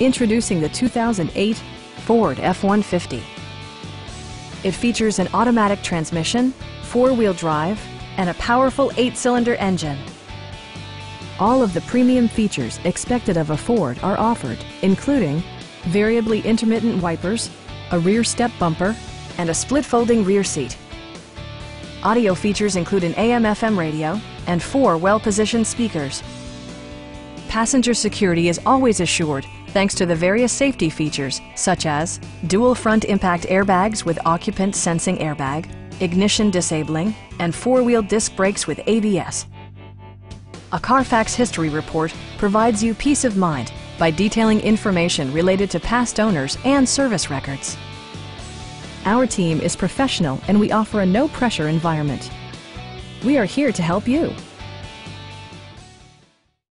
Introducing the 2008 Ford F-150. It features an automatic transmission, four-wheel drive, and a powerful 8-cylinder engine. All of the premium features expected of a Ford are offered, including variably intermittent wipers, a rear step bumper, and a split-folding rear seat. Audio features include an AM/FM radio and 4 well-positioned speakers. Passenger security is always assured thanks to the various safety features such as dual front impact airbags with occupant sensing airbag, ignition disabling, and 4-wheel disc brakes with ABS. A Carfax history report provides you peace of mind by detailing information related to past owners and service records. Our team is professional and we offer a no-pressure environment. We are here to help you.